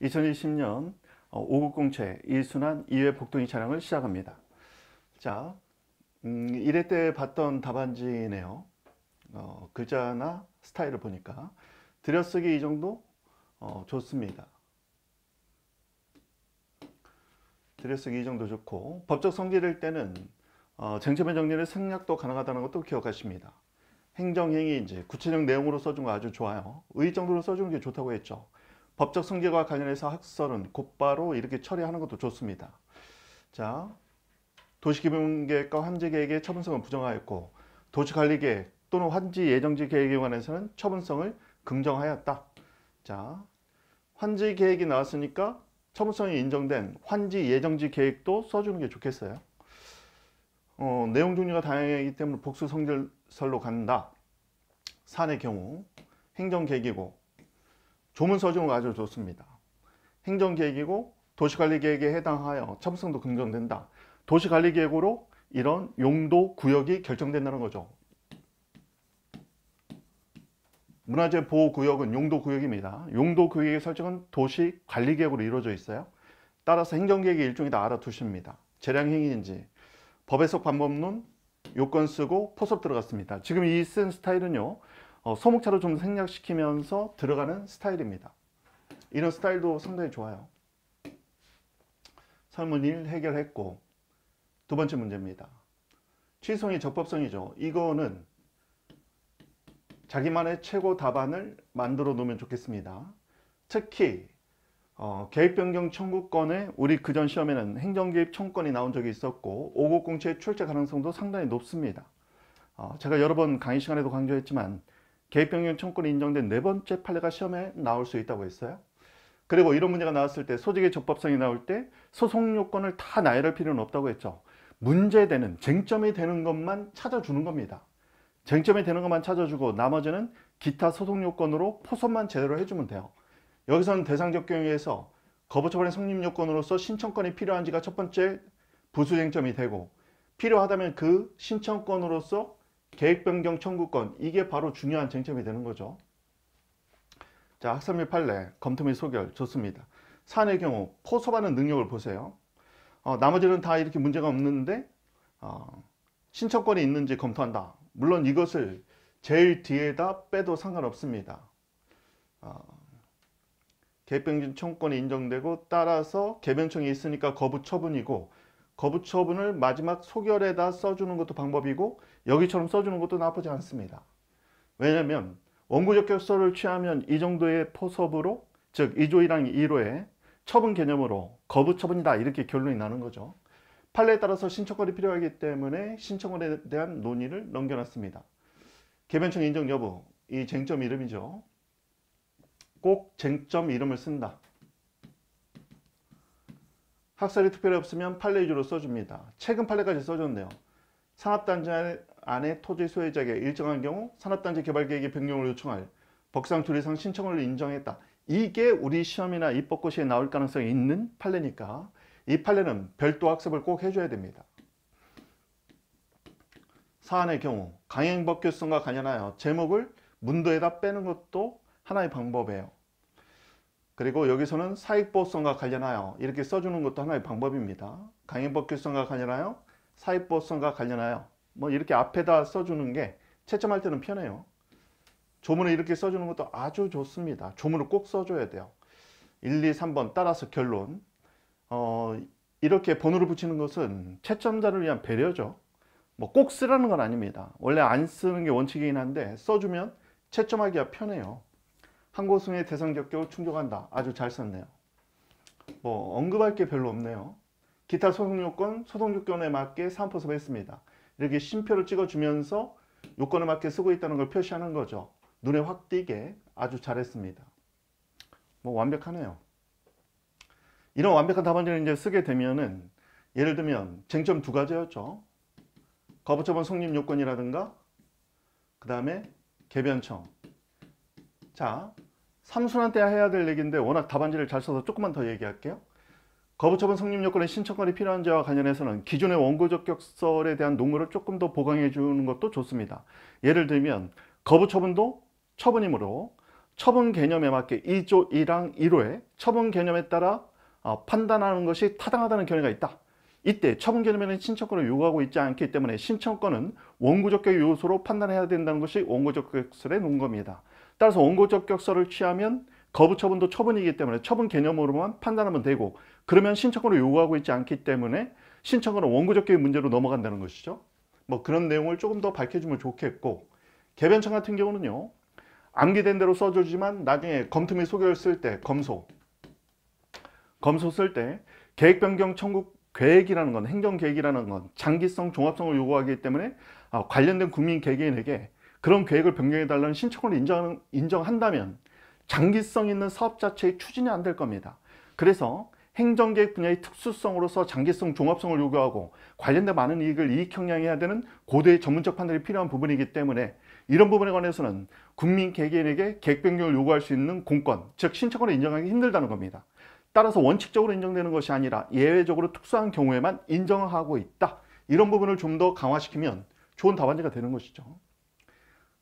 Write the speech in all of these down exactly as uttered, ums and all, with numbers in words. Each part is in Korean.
이천이십 년 오 급 공채 일 순환 이 회 복동이 차량을 시작합니다. 자, 음, 일 회 때 봤던 답안지네요. 어, 글자나 스타일을 보니까 들여쓰기 이 정도 어, 좋습니다. 들여쓰기 이 정도 좋고, 법적 성질일 때는 어, 쟁점의 정리를 생략도 가능하다는 것도 기억하십니다. 행정행위인지 구체적 내용으로 써준 거 아주 좋아요. 의의 정도로 써주는 게 좋다고 했죠. 법적 성질과 관련해서 학설은 곧바로 이렇게 처리하는 것도 좋습니다. 자, 도시기본계획과 환지계획의 처분성은 부정하였고, 도시관리계획 또는 환지 예정지 계획에 관해서는 처분성을 긍정하였다. 자, 환지 계획이 나왔으니까 처분성이 인정된 환지 예정지 계획도 써주는 게 좋겠어요. 어, 내용 종류가 다양하기 때문에 복수 성질설로 간다. 산의 경우 행정계획이고 조문 써주는 거 아주 좋습니다. 행정계획이고 도시관리계획에 해당하여 처분성도 긍정된다. 도시관리계획으로 이런 용도 구역이 결정된다는 거죠. 문화재 보호구역은 용도구역입니다. 용도구역의 설정은 도시관리계획으로 이루어져 있어요. 따라서 행정계획의 일종이 다 알아두십니다. 재량행위인지 법해석 방법론 요건 쓰고 포섭 들어갔습니다. 지금 이 쓴 스타일은요, 어, 소목차로 좀 생략시키면서 들어가는 스타일입니다. 이런 스타일도 상당히 좋아요. 설문 일 해결했고, 두 번째 문제입니다. 취소성이 적법성이죠. 이거는 자기만의 최고 답안을 만들어 놓으면 좋겠습니다. 특히 어, 계획변경 청구권에 우리 그전 시험에는 행정개입 청구권이 나온 적이 있었고, 오 급 공채의 출제 가능성도 상당히 높습니다. 어, 제가 여러 번 강의 시간에도 강조했지만 계획변경 청구권이 인정된 네 번째 판례가 시험에 나올 수 있다고 했어요. 그리고 이런 문제가 나왔을 때 소직의 적법성이 나올 때 소송 요건을 다 나열할 필요는 없다고 했죠. 문제되는, 쟁점이 되는 것만 찾아주는 겁니다. 쟁점이 되는 것만 찾아주고 나머지는 기타 소송 요건으로 포섭만 제대로 해주면 돼요. 여기서는 대상적 경우에서 거부처분의 성립 요건으로서 신청권이 필요한지가 첫 번째 부수 쟁점이 되고, 필요하다면 그 신청권으로서 계획변경 청구권, 이게 바로 중요한 쟁점이 되는 거죠. 자, 학설 및 판례, 검토 및 소결 좋습니다. 산의 경우 포섭하는 능력을 보세요. 어, 나머지는 다 이렇게 문제가 없는데 어, 신청권이 있는지 검토한다. 물론 이것을 제일 뒤에다 빼도 상관없습니다. 어, 계획변경 청구권이 인정되고, 따라서 개변청이 있으니까 거부처분이고, 거부처분을 마지막 소결에다 써주는 것도 방법이고, 여기처럼 써주는 것도 나쁘지 않습니다. 왜냐하면 원고적격서를 취하면 이 정도의 포섭으로, 즉 이 조 일 항 일 호의 처분 개념으로 거부처분이다, 이렇게 결론이 나는 거죠. 판례에 따라서 신청권이 필요하기 때문에 신청권에 대한 논의를 넘겨놨습니다. 개변청 인정 여부, 이 쟁점 이름이죠. 꼭 쟁점 이름을 쓴다. 학설이 특별히 없으면 판례 위주로 써줍니다. 최근 판례까지 써줬네요. 산업단지 안에 토지 소유자에게 일정한 경우 산업단지 개발계획의 변경을 요청할 법상 둘 이상 신청을 인정했다. 이게 우리 시험이나 입법고시에 나올 가능성이 있는 판례니까 이 판례는 별도 학습을 꼭 해줘야 됩니다. 사안의 경우 강행법규성과 관련하여 제목을 문도에다 빼는 것도 하나의 방법이에요. 그리고 여기서는 사익보호성과 관련하여 이렇게 써주는 것도 하나의 방법입니다. 강행법규성과 관련하여, 사익보호성과 관련하여 뭐 이렇게 앞에다 써주는 게 채점할 때는 편해요. 조문을 이렇게 써주는 것도 아주 좋습니다. 조문을 꼭 써줘야 돼요. 일, 이, 삼 번 따라서 결론. 어, 이렇게 번호를 붙이는 것은 채점자를 위한 배려죠. 뭐 꼭 쓰라는 건 아닙니다. 원래 안 쓰는 게 원칙이긴 한데 써주면 채점하기가 편해요. 한고승의 대상적 경우 충족한다. 아주 잘 썼네요. 뭐 언급할 게 별로 없네요. 기타 소송 요건, 소송 요건에 맞게 사안포섭했습니다. 이렇게 심표를 찍어주면서 요건에 맞게 쓰고 있다는 걸 표시하는 거죠. 눈에 확 띄게 아주 잘했습니다. 뭐 완벽하네요. 이런 완벽한 답안지를 이제 쓰게 되면은, 예를 들면 쟁점 두 가지였죠. 거부처분 성립 요건이라든가 그 다음에 개변청. 자, 삼 순환 때 해야 될 얘기인데 워낙 답안지를 잘 써서 조금만 더 얘기할게요. 거부처분 성립 요건의 신청권이 필요한지와 관련해서는 기존의 원고적격설에 대한 논거를 조금 더 보강해 주는 것도 좋습니다. 예를 들면 거부처분도 처분이므로 처분 개념에 맞게 이 조 일 항 일 호에 처분 개념에 따라 판단하는 것이 타당하다는 견해가 있다. 이때 처분 개념에는 신청권을 요구하고 있지 않기 때문에 신청권은 원고적격 요소로 판단해야 된다는 것이 원고적격설의 논거입니다. 따라서 원고적격설을 취하면 거부 처분도 처분이기 때문에 처분 개념으로만 판단하면 되고, 그러면 신청권을 요구하고 있지 않기 때문에 신청권은 원고적격의 문제로 넘어간다는 것이죠. 뭐 그런 내용을 조금 더 밝혀주면 좋겠고, 개변청 같은 경우는요, 암기된 대로 써주지만 나중에 검토 및 소결 쓸 때, 검소 검소 쓸 때 계획 변경 청구 계획이라는 건, 행정계획이라는 건 장기성, 종합성을 요구하기 때문에 관련된 국민 개개인에게 그런 계획을 변경해달라는 신청을 인정, 인정한다면 장기성 있는 사업 자체의 추진이 안 될 겁니다. 그래서 행정계획 분야의 특수성으로서 장기성, 종합성을 요구하고 관련된 많은 이익을 이익형량해야 되는 고도의 전문적 판단이 필요한 부분이기 때문에 이런 부분에 관해서는 국민 개개인에게 계획 변경을 요구할 수 있는 공권, 즉 신청권을 인정하기 힘들다는 겁니다. 따라서 원칙적으로 인정되는 것이 아니라 예외적으로 특수한 경우에만 인정하고 있다. 이런 부분을 좀 더 강화시키면 좋은 답안지가 되는 것이죠.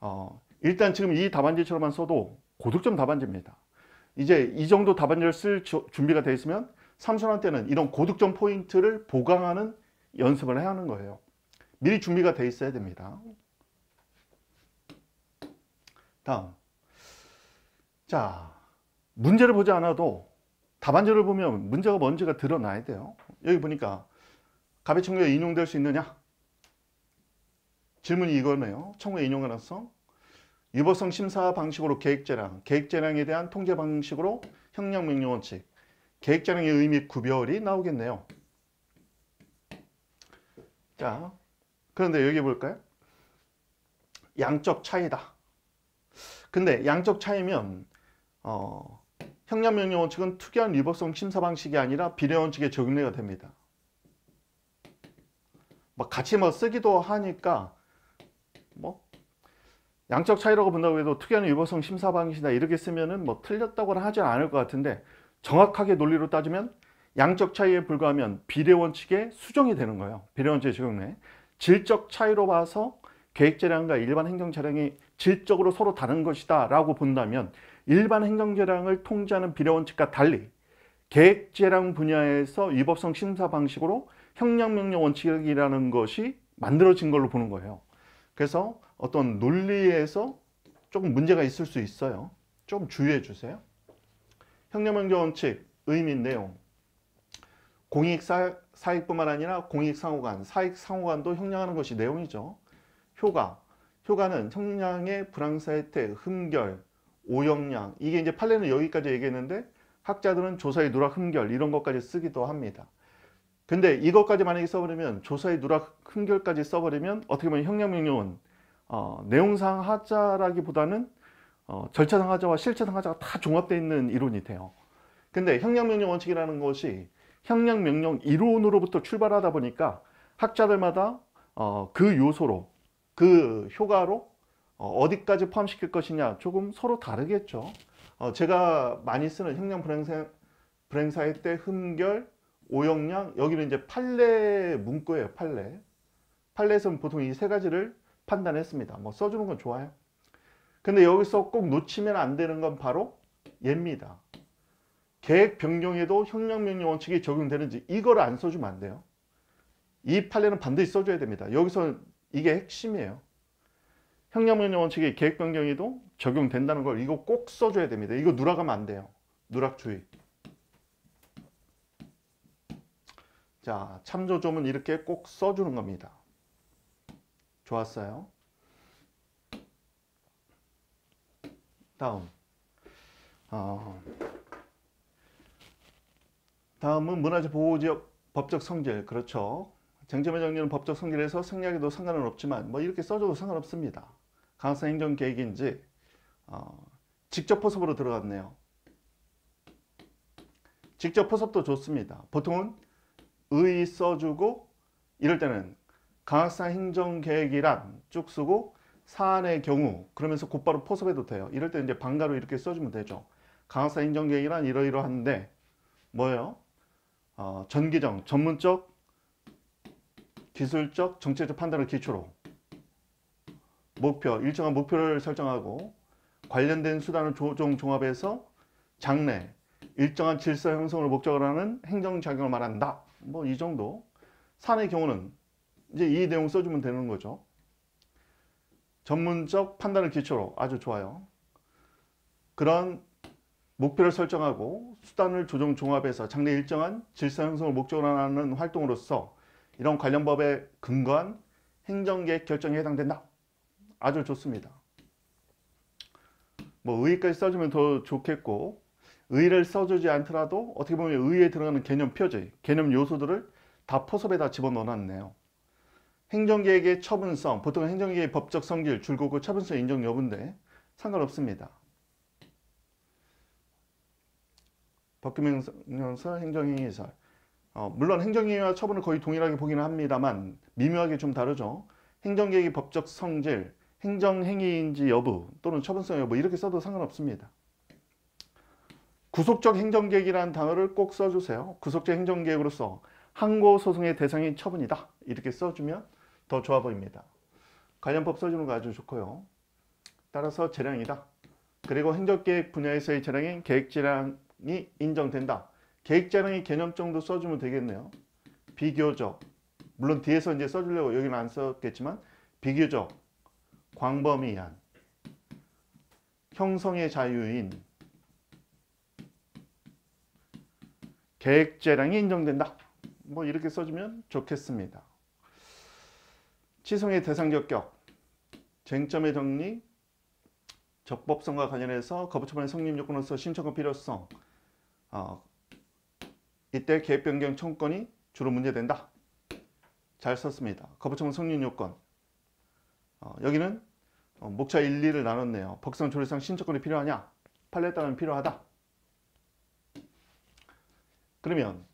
어, 일단 지금 이 답안지처럼만 써도 고득점 답안지입니다. 이제 이 정도 답안지를 쓸 준비가 되어 있으면 삼 순환 때는 이런 고득점 포인트를 보강하는 연습을 해야 하는 거예요. 미리 준비가 되어 있어야 됩니다. 다음, 자, 문제를 보지 않아도 답안지를 보면 문제가 뭔지가 드러나야 돼요. 여기 보니까 갑의 청구에 인용될 수 있느냐? 질문이 이거네요. 청구에 인용 가능성. 유보성 심사 방식으로 계획재량, 계획재량에 대한 통제 방식으로 형량명령 원칙, 계획재량의 의미 구별이 나오겠네요. 자, 그런데 여기 볼까요? 양적 차이다. 근데 양적 차이면 어... 형량명령 원칙은 특이한 위법성 심사 방식이 아니라 비례 원칙에 적용례가 됩니다. 막 같이 뭐 쓰기도 하니까 뭐 양적 차이라고 본다고 해도 특이한 위법성 심사 방식이다 이렇게 쓰면은 뭐 틀렸다고는 하진 않을 것 같은데, 정확하게 논리로 따지면 양적 차이에 불과하면 비례 원칙에 수정이 되는 거예요. 비례 원칙에 적용례. 질적 차이로 봐서 계획재량과 일반 행정재량이 질적으로 서로 다른 것이다 라고 본다면, 일반 행정재량을 통제하는 비례원칙과 달리 계획재량 분야에서 위법성 심사 방식으로 형량명령 원칙이라는 것이 만들어진 걸로 보는 거예요. 그래서 어떤 논리에서 조금 문제가 있을 수 있어요. 좀 주의해 주세요. 형량명령 원칙, 의미, 내용. 공익, 사, 사익뿐만 아니라 공익상호간, 사익상호간도 형량하는 것이 내용이죠. 효과, 효과는 형량의 불황사 혜택, 흠결, 오형량, 이게 이제 판례는 여기까지 얘기했는데 학자들은 조사의 누락, 흠결 이런 것까지 쓰기도 합니다. 근데 이것까지 만약에 써버리면, 조사의 누락, 흠결까지 써버리면 어떻게 보면 형량명령은 어, 내용상 하자라기보다는 어, 절차상 하자와 실체상 하자가 다 종합되어 있는 이론이 돼요. 근데 형량명령 원칙이라는 것이 형량명령 이론으로부터 출발하다 보니까 학자들마다 어, 그 요소로, 그 효과로 어디까지 포함시킬 것이냐 조금 서로 다르겠죠. 어, 제가 많이 쓰는 형량 불행사, 불행사의 때 흠결, 오형량, 여기는 이제 판례 문구예요. 판례 판례에서는 보통 이 세 가지를 판단했습니다. 뭐 써주는 건 좋아요. 근데 여기서 꼭 놓치면 안 되는 건 바로 얘입니다. 계획 변경에도 형량명령 원칙이 적용되는지, 이걸 안 써주면 안 돼요. 이 판례는 반드시 써줘야 됩니다. 여기서 이게 핵심이에요. 형량명령 원칙이 계획 변경에도 적용된다는 걸, 이거 꼭 써줘야 됩니다. 이거 누락하면 안 돼요. 누락 주의. 자, 참조조문 이렇게 꼭 써주는 겁니다. 좋았어요. 다음. 어, 다음은 문화재 보호지역 법적 성질. 그렇죠. 쟁점의 정리는 법적 성질에서 생략해도 상관은 없지만, 뭐 이렇게 써줘도 상관없습니다. 강학사 행정계획인지 어, 직접 포섭으로 들어갔네요. 직접 포섭도 좋습니다. 보통은 의 써주고, 이럴 때는 강학사 행정계획이란 쭉 쓰고 사안의 경우 그러면서 곧바로 포섭해도 돼요. 이럴 때 이제 반가로 이렇게 써주면 되죠. 강학사 행정계획이란 이러이러한데 뭐예요? 어, 전기정, 전문적, 기술적, 정책적 판단을 기초로 목표, 일정한 목표를 설정하고 관련된 수단을 조정 종합해서 장래, 일정한 질서 형성을 목적으로 하는 행정작용을 말한다. 뭐 이 정도. 산의 경우는 이제 이 내용 써주면 되는 거죠. 전문적 판단을 기초로 아주 좋아요. 그런 목표를 설정하고 수단을 조정 종합해서 장래 일정한 질서 형성을 목적으로 하는 활동으로서 이런 관련 법에 근거한 행정계획 결정에 해당된다. 아주 좋습니다. 뭐 의의까지 써주면 더 좋겠고, 의의를 써주지 않더라도 어떻게 보면 의의에 들어가는 개념 표제, 개념 요소들을 다 포섭에다 집어넣어놨네요. 행정계획의 처분성, 보통 행정계획의 법적 성질, 줄곧 처분성 인정 여부인데 상관없습니다. 법규명령설, 행정행위설. 어, 물론 행정행위와 처분을 거의 동일하게 보기는 합니다만 미묘하게 좀 다르죠. 행정계획의 법적 성질, 행정행위인지 여부 또는 처분성 여부 이렇게 써도 상관없습니다. 구속적 행정계획이라는 단어를 꼭 써주세요. 구속적 행정계획으로서 항고소송의 대상이 처분이다. 이렇게 써주면 더 좋아 보입니다. 관련법 써주는 거 아주 좋고요. 따라서 재량이다. 그리고 행정계획 분야에서의 재량인 계획재량이 인정된다. 계획재량의 개념 정도 써주면 되겠네요. 비교적, 물론 뒤에서 이제 써주려고 여기는 안 썼겠지만 비교적, 광범위한, 형성의 자유인, 계획재량이 인정된다. 뭐 이렇게 써주면 좋겠습니다. 치성의 대상격격, 쟁점의 정리, 적법성과 관련해서 거부처분의 성립요건으로서 신청권 필요성, 어, 이때 계획변경 청구권이 주로 문제된다. 잘 썼습니다. 거부처분 성립요건, 어, 여기는 어, 목차 일, 이를 나눴네요. 법상 조례상 신청권이 필요하냐? 판례에 따르면 필요하다. 그러면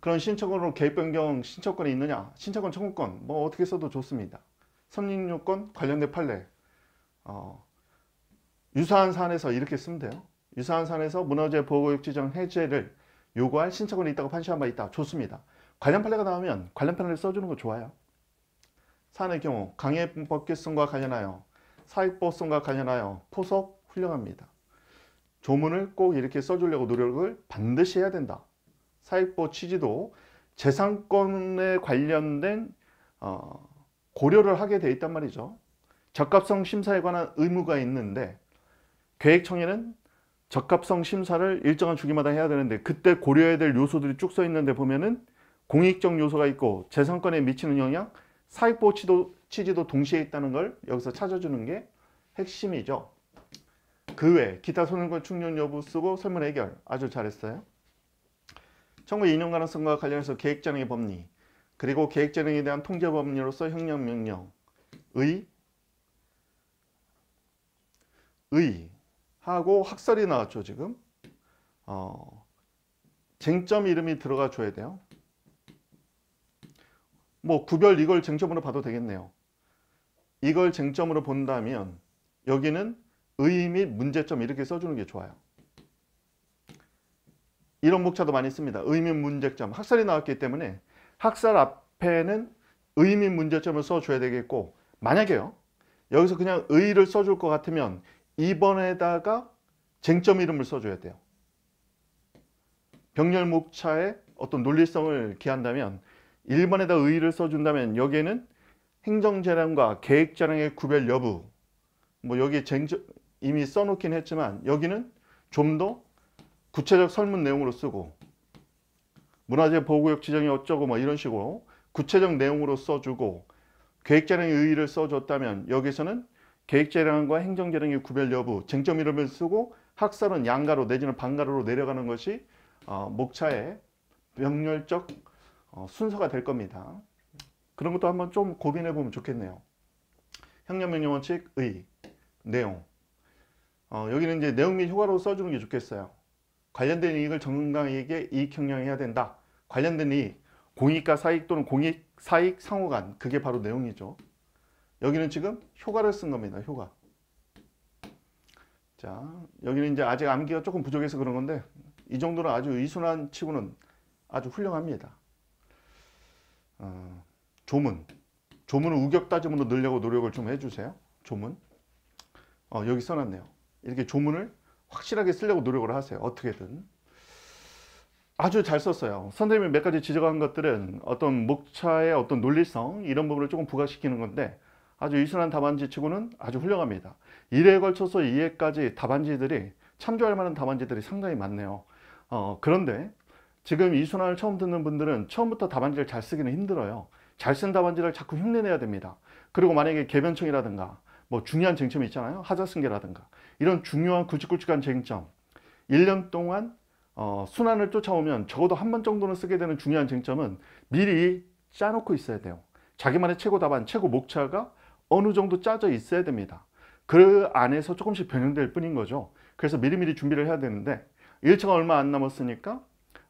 그런 신청권으로 계획변경 신청권이 있느냐, 신청권 청구권 뭐 어떻게 써도 좋습니다. 성립요건 관련된 판례, 어, 유사한 사안에서 이렇게 쓰면 돼요. 유사한 사안에서 문화재 보호구역 지정 해제를 요구할 신청권이 있다고 판시한 바 있다. 좋습니다. 관련 판례가 나오면 관련 판례를 써주는 거 좋아요. 사안의 경우 강의 법규성과 관련하여, 사익보성과 관련하여, 포석 훌륭합니다. 조문을 꼭 이렇게 써주려고 노력을 반드시 해야 된다. 사익보 취지도 재산권에 관련된 어, 고려를 하게 돼 있단 말이죠. 적합성 심사에 관한 의무가 있는데 계획청에는 적합성 심사를 일정한 주기마다 해야 되는데 그때 고려해야 될 요소들이 쭉 써 있는데 보면은 공익적 요소가 있고 재산권에 미치는 영향, 사익보 취지도, 취지도 동시에 있다는 걸 여기서 찾아주는 게 핵심이죠. 그 외 기타 손해권 충전 여부 쓰고 설문 해결 아주 잘했어요. 청구 인용 가능성과 관련해서 계획재량의 법리, 그리고 계획재량에 대한 통제법리로서 형량명령, 의, 의 하고 학설이 나왔죠. 지금 어, 쟁점 이름이 들어가 줘야 돼요. 뭐 구별 이걸 쟁점으로 봐도 되겠네요. 이걸 쟁점으로 본다면 여기는 의 및 문제점 이렇게 써주는 게 좋아요. 이런 목차도 많이 씁니다. 의미 문제점, 학설이 나왔기 때문에 학설 앞에는 의미 문제점을 써줘야 되겠고, 만약에요 여기서 그냥 의의를 써줄 것 같으면 이 번에다가 쟁점 이름을 써줘야 돼요. 병렬 목차의 어떤 논리성을 기한다면 일 번에다 의의를 써준다면 여기에는 행정재량과 계획재량의 구별 여부, 뭐 여기 쟁점 이미 써놓긴 했지만 여기는 좀 더 구체적 설문 내용으로 쓰고, 문화재 보호구역 지정이 어쩌고 뭐 이런 식으로 구체적 내용으로 써주고, 계획재량의 의의를 써줬다면 여기서는 계획재량과 행정재량의 구별 여부, 쟁점 이름을 쓰고 학설은 양가로 내지는 반가로로 내려가는 것이 어, 목차의 병렬적 어, 순서가 될 겁니다. 그런 것도 한번 좀 고민해 보면 좋겠네요. 형량명령 원칙, 의, 내용. 어, 여기는 이제 내용 및 효과로 써주는 게 좋겠어요. 관련된 이익을 전문가에게 이익 형량해야 된다. 관련된 이익, 공익과 사익 또는 공익, 사익 상호간, 그게 바로 내용이죠. 여기는 지금 효과를 쓴 겁니다. 효과. 자, 여기는 이제 아직 암기가 조금 부족해서 그런 건데 이 정도는 아주 이순환 치고는 아주 훌륭합니다. 어, 조문. 조문을 우격 따지문으로 늘려고 노력을 좀 해주세요. 조문. 어, 여기 써놨네요. 이렇게 조문을 확실하게 쓰려고 노력을 하세요. 어떻게든. 아주 잘 썼어요. 선생님이 몇 가지 지적한 것들은 어떤 목차의 어떤 논리성 이런 부분을 조금 부각시키는 건데 아주 유순한 답안지치고는 아주 훌륭합니다. 일 회에 걸쳐서 이 회까지 답안지들이 참조할 만한 답안지들이 상당히 많네요. 어, 그런데 지금 이 순환을 처음 듣는 분들은 처음부터 답안지를 잘 쓰기는 힘들어요. 잘 쓴 답안지를 자꾸 흉내내야 됩니다. 그리고 만약에 개변청이라든가 뭐 중요한 쟁점이 있잖아요. 하자승계라든가 이런 중요한 굵직굵직한 쟁점 일 년 동안 어, 순환을 쫓아오면 적어도 한 번 정도는 쓰게 되는 중요한 쟁점은 미리 짜놓고 있어야 돼요. 자기만의 최고 답안, 최고 목차가 어느 정도 짜져 있어야 됩니다. 그 안에서 조금씩 변형될 뿐인 거죠. 그래서 미리미리 준비를 해야 되는데 일 차가 얼마 안 남았으니까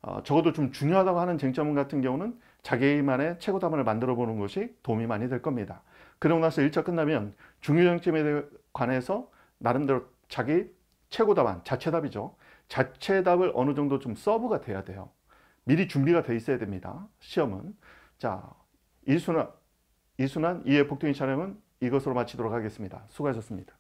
어, 적어도 좀 중요하다고 하는 쟁점 같은 경우는 자기만의 최고 답안을 만들어 보는 것이 도움이 많이 될 겁니다. 그러고 나서 일 차 끝나면 중요 쟁점에 관해서 나름대로 자기 최고 답안, 자체 답이죠. 자체 답을 어느 정도 좀 서브가 돼야 돼요. 미리 준비가 돼 있어야 됩니다. 시험은. 자, 이순환, 이순환, 이해 복통이 촬영은 이것으로 마치도록 하겠습니다. 수고하셨습니다.